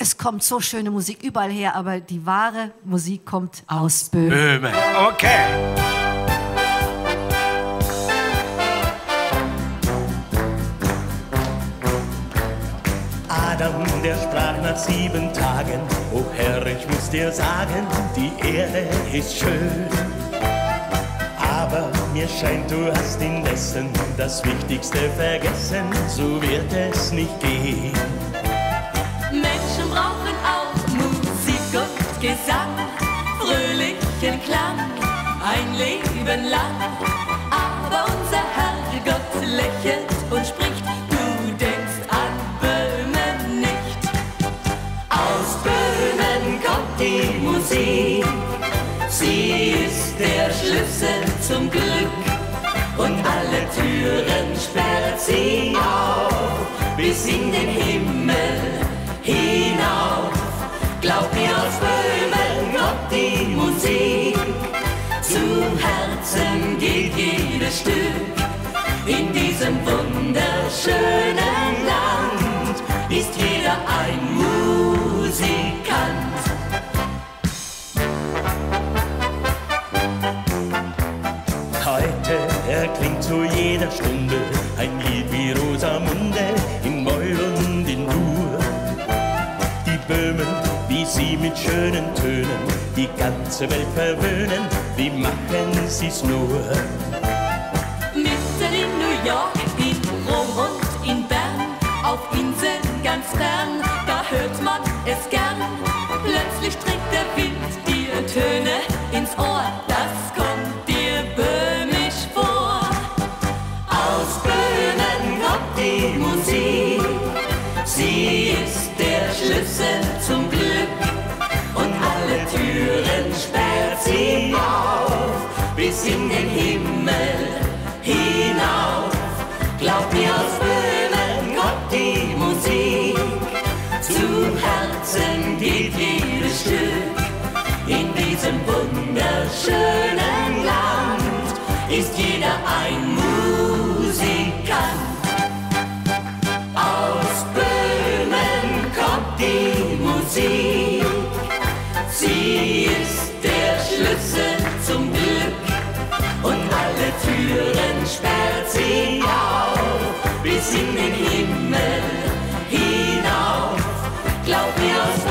Es kommt so schöne Musik überall her, aber die wahre Musik kommt aus Böhmen. Okay. Adam, der sprach nach 7 Tagen, oh Herr, ich muss dir sagen, die Erde ist schön. Aber mir scheint, du hast indessen das Wichtigste vergessen, so wird es nicht gehen. Menschen brauchen auch Musik und Gesang, fröhlichen Klang, ein Leben lang. Aber unser Herrgott lächelt und spricht, du denkst an Böhmen nicht. Aus Böhmen kommt die Musik, sie ist der Schlüssel zum Glück. Und alle Türen sperrt sie auf, bis in den Himmel hinauf. Glaub mir, aus Böhmen kommt die Musik, zum Herzen geht jedes Stück. In diesem wunderschönen Land ist jeder ein Musikant. Heute erklingt zu jeder Stunde ein Lied wie Rosamunde in Moll und in Dur. Böhmen, wie sie mit schönen Tönen die ganze Welt verwöhnen, wie machen sie's nur? Mitten in New York, in Rom und in Bern, auf Inseln ganz fern, da hört man es gern. Plötzlich trägt der Wind dir Töne ins Ohr, das kommt dir böhmisch vor. Aus Böhmen kommt die Musik, sie ist der Schlüssel zum Glück, und alle Türen sperrt sie auf, bis in den Himmel hinauf. Glaub mir, aus Böhmen kommt die Musik, zum Herzen geht jedes Stück. In diesem wunderschönen Land ist jeder ein Musikant. Sie ist der Schlüssel zum Glück, und alle Türen sperrt sie auf, bis in den Himmel hinauf. Glaub mir, aus